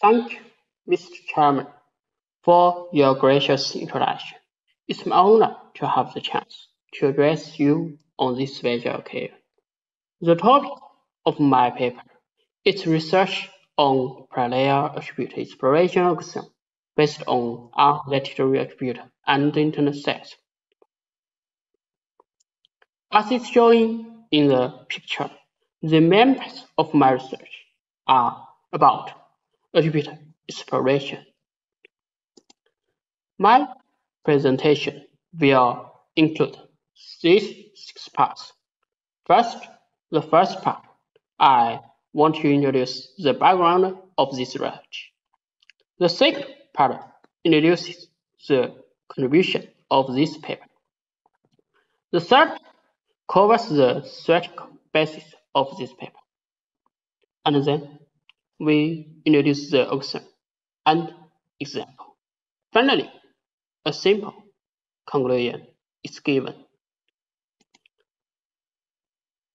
Thank you, Mr. Chairman, for your gracious introduction. It's an honor to have the chance to address you on this special occasion. The topic of my paper is research on parallel attribute exploration algorithm based on unrelated attribute and intent sets. As is shown in the picture, the main parts of my research are about attribute exploration. My presentation will include these 6 parts. First, the first part, I want to introduce the background of this research. The second part introduces the contribution of this paper. The third covers the theoretical basis of this paper. And then we introduce the author and example. Finally, a simple conclusion is given.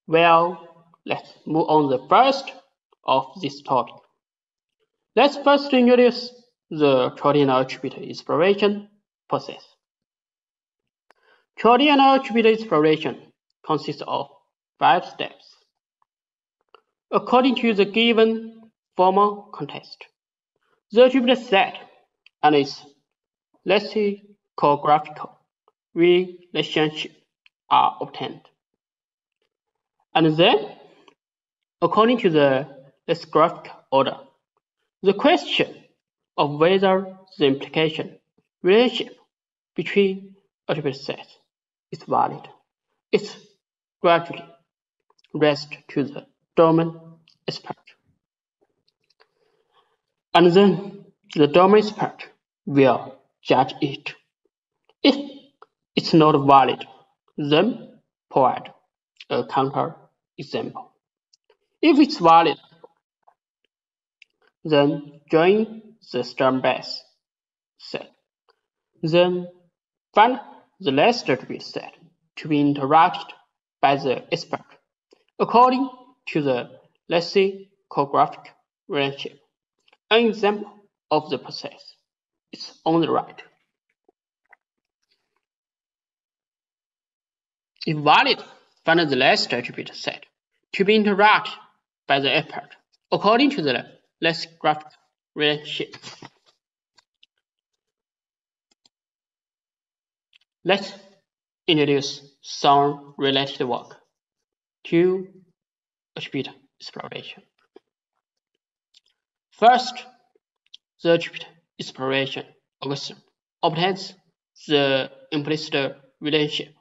Well, let's move on the first of this topic. Let's first introduce the traditional attribute exploration process. Traditional attribute exploration consists of 5 steps. According to the given formal context, the attribute set and its lexicographical relationship are obtained. And then, according to the lessographic order, the question of whether the implication relationship between attribute sets is valid is gradually raised to the domain expert. And then the domain expert will judge it. If it's not valid, then provide a counter example. If it's valid, then join the stem base set. Then find the last attribute set to be interacted by the expert according to the lexicographic relationship. An example of the process is on the right. If valid, find the last attribute set to be interacted by the expert according to the lessographic relationship. Let's introduce some related work to attribute exploration. First, the attribute exploration algorithm obtains the implicit relationship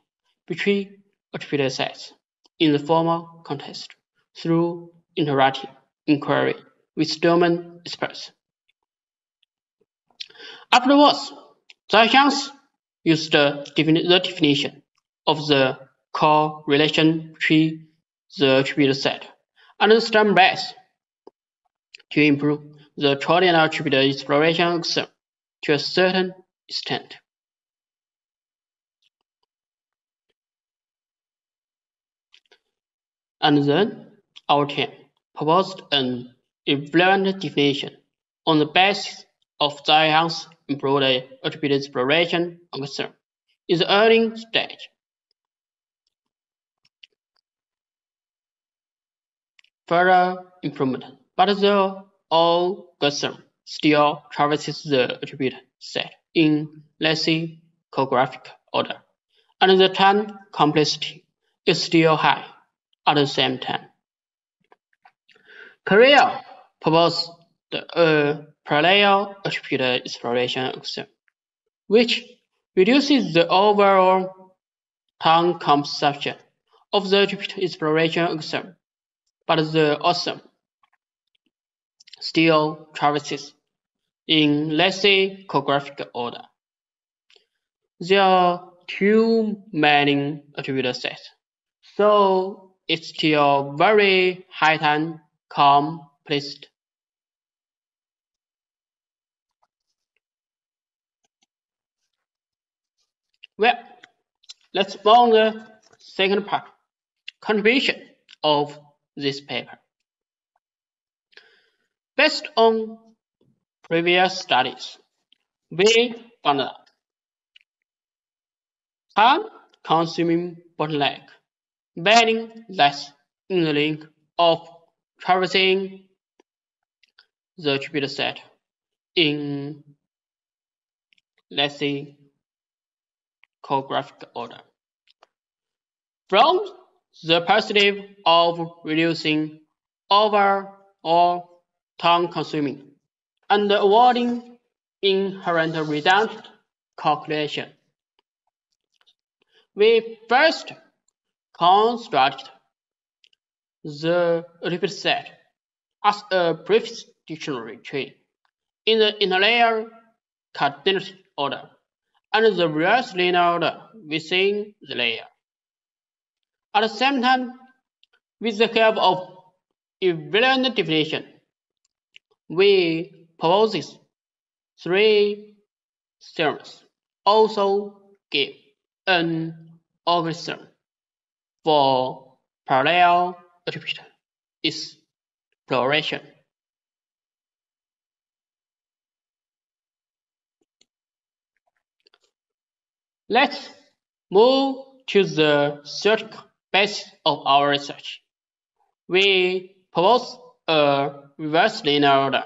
between attribute sets in the formal context through interactive inquiry with domain experts. Afterwards, Zhang used the definition of the correlation between the attribute set and the stem base to improve the traditional attribute exploration algorithm to a certain extent. And then our team proposed an equivalent definition on the basis of Zhai Yang's improved attribute exploration algorithm in the early stage. Further improvement, but the algorithm still traverses the attribute set in lexicographic order, and the time complexity is still high. At the same time, Correa proposed a parallel attribute exploration algorithm, which reduces the overall time consumption of the attribute exploration algorithm, but the algorithm still traverses in lexicographic order. There are 2 main attribute sets, so it's still very high time complex. Well, let's move on the second part, contribution of this paper. Based on previous studies. We found out time-consuming bottleneck, meaning that in the link of traversing the Jupiter set in lessographic order. From the perspective of reducing overall time-consuming and avoiding inherent redundant calculation, we first construct the Jupiter set as a prefix dictionary tree in the interlinear cardinality order and the reverse linear order within the layer. At the same time, with the help of equivalent definition, we propose three theorems also give an algorithm for parallel attribute exploration. Let's move to the third base of our research. We propose a reverse linear order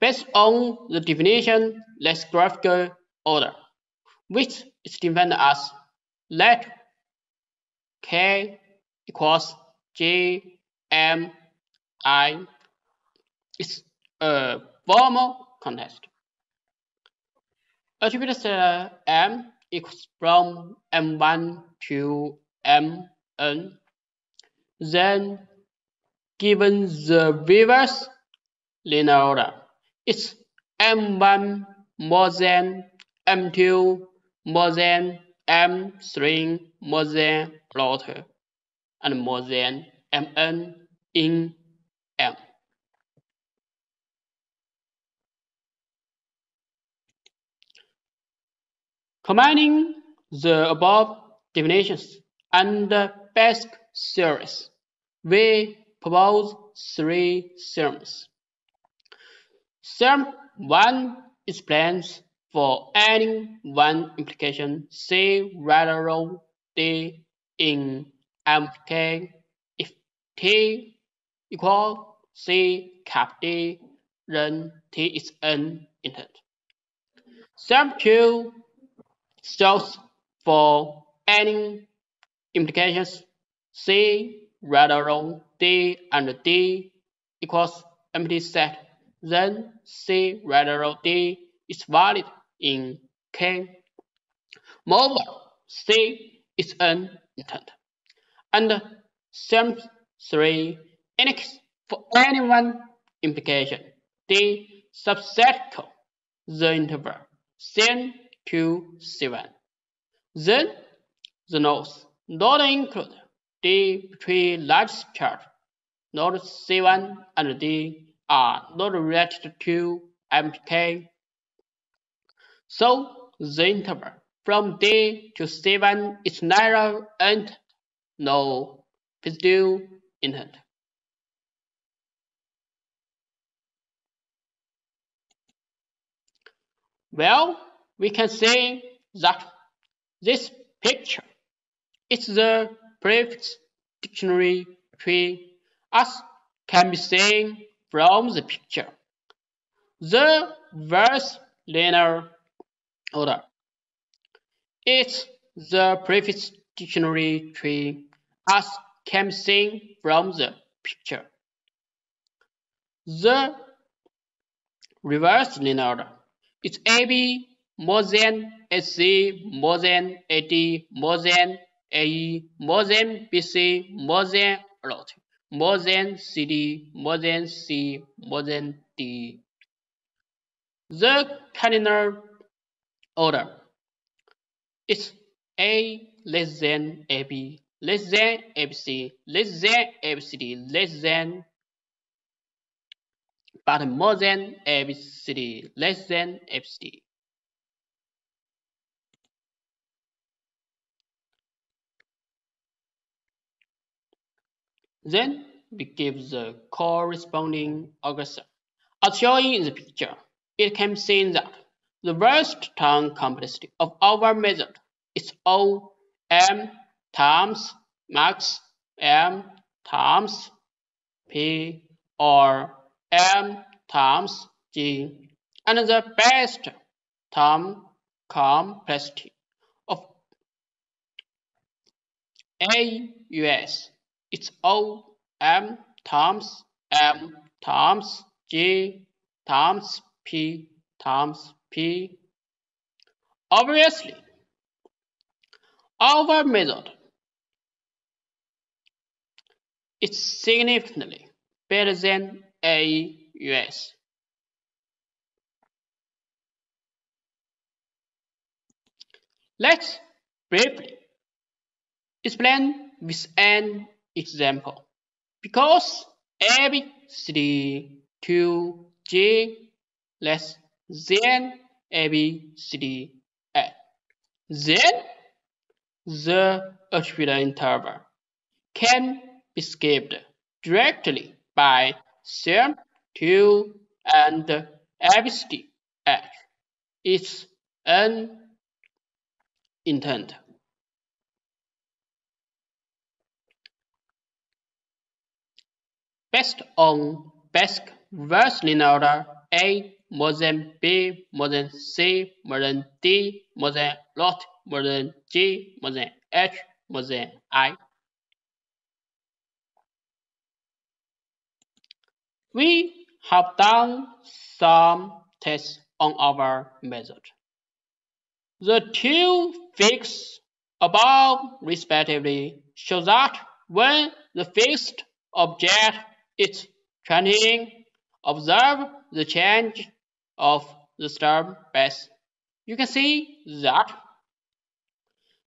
based on the definition lessographical order, which is defined as let k equals j m I. It's a formal context. Attribute set m equals from m1 to mn. Then, given the reverse linear order, it's m1 more than m2 more than m3 more than later and more than mn in m. Combining the above definitions and the basic theories, we propose three theorems. Theorem 1 explains for any one implication C radial D in MK if T equals C cap D, then T is an intent. Theorem 2 solves for any implications C radial D and D equals empty set, then C radial D is valid in K. Moreover, C is an intent. And Theorem 3 indicates for any one implication D subset the interval Cn to C1. Then the nodes not include D between large chart, nodes C1 and D are not related to MK. So the interval from D to C1 is neither intent nor positive intent. Well, we can say that this picture is the prefix dictionary tree, as can be seen from the picture. The reverse linear order is the prefix dictionary tree, as can be seen from the picture. The reverse linear order is AB more than AC more than AD more than AE more than BC more than LOT more than CD more than C more than D. The cardinal order is A less than AB less than ABC less than ABCD less than but more than ABCD less than ABCD. Then we give the corresponding algorithm as shown in the picture. It can be seen that the vast time complexity of our method is O m times max m times p or m times g, and the best time complexity of AUS is O m times m times g times p times p. Obviously, our method is significantly better than AUS. Let's briefly explain with an example, because A, B, C, 2, G less than A, B, C, A. Then the attribute interval can be skipped directly by sum 2 and abcd h. It's an intent. Based on basic reverse linear order A more than B more than C more than D more than lot more than G more than H more than I, we have done some tests on our method. The two fixes above respectively show that when the fixed object is trending, observe the change of the stem base. You can see that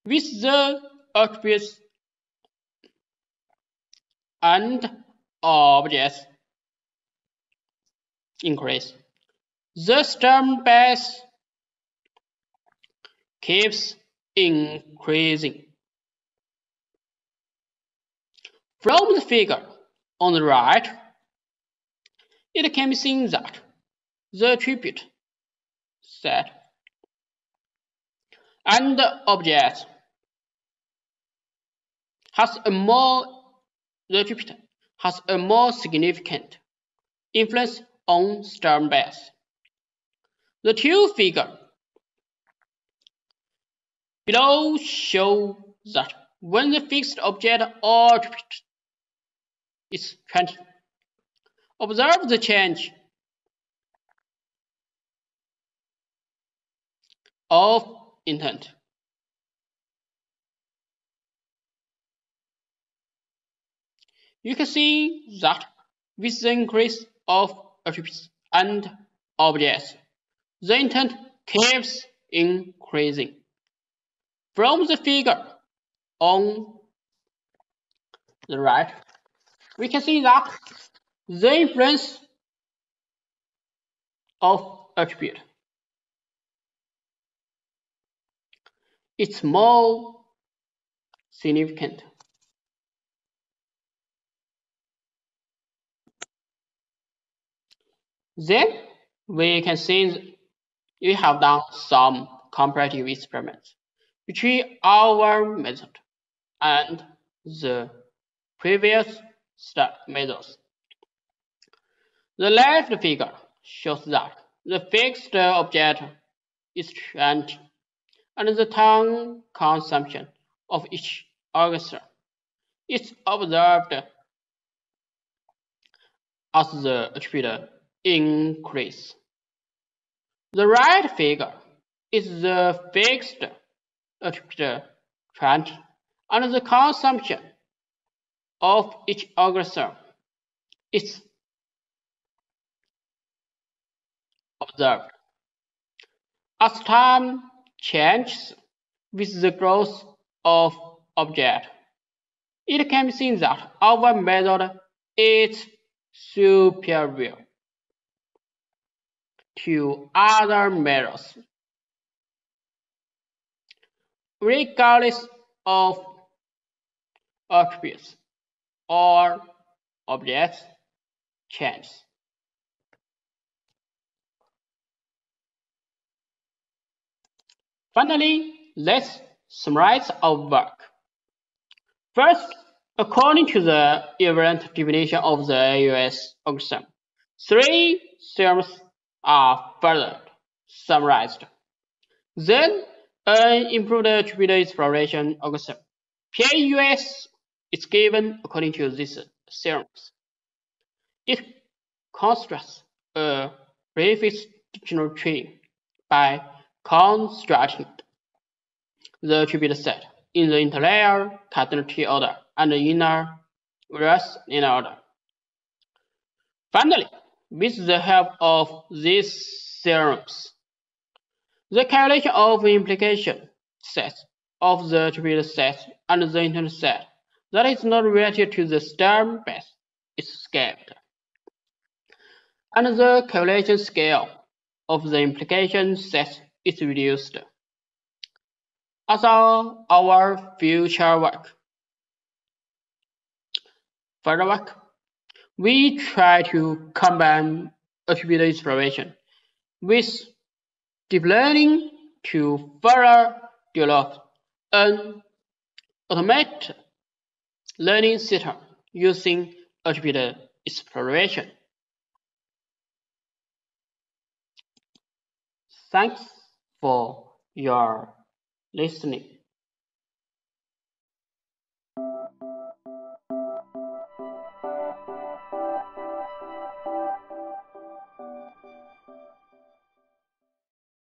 with the attributes and objects increase, the stem base keeps increasing. From the figure on the right, it can be seen that the attribute set and the object has a more significant influence on stem base. The two figures below show that when the fixed object or attribute is trending, observe the change of intent. You can see that with the increase of attributes and objects, the intent keeps increasing. From the figure on the right, we can see that the influence of attribute is more significant. Then we can see we have done some comparative experiments between our method and the previous methods. The left figure shows that the fixed object is trending and the time consumption of each algorithm is observed as the attribute increase. The right figure is the fixed attribute trend and the consumption of each algorithm is observed as time changes with the growth of object. It can be seen that our method is superior to other methods, regardless of attributes or objects change. Finally, let's summarize our work. First, according to the event definition of the AUS algorithm, three theorems are further summarized. Then, an improved attribute exploration algorithm, PAUS, is given according to these theorems. It constructs a prefix dictionary tree by constructing the attribute set in the interior cardinal tree order and the inner reverse in order. Finally, with the help of these theorems, the calculation of implication sets of the attribute set and the intent set that is not related to the stem base is scaled, and the calculation scale of the implication set is reduced. As our future work, we try to combine attribute exploration with deep learning to further develop an automated learning system using attribute exploration. Thanks for your listening.